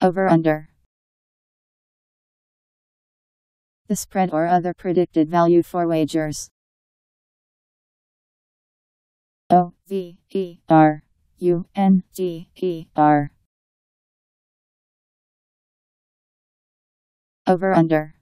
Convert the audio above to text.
Over-under. The spread or other predicted value for wagers. OVERUNDER. Over-under.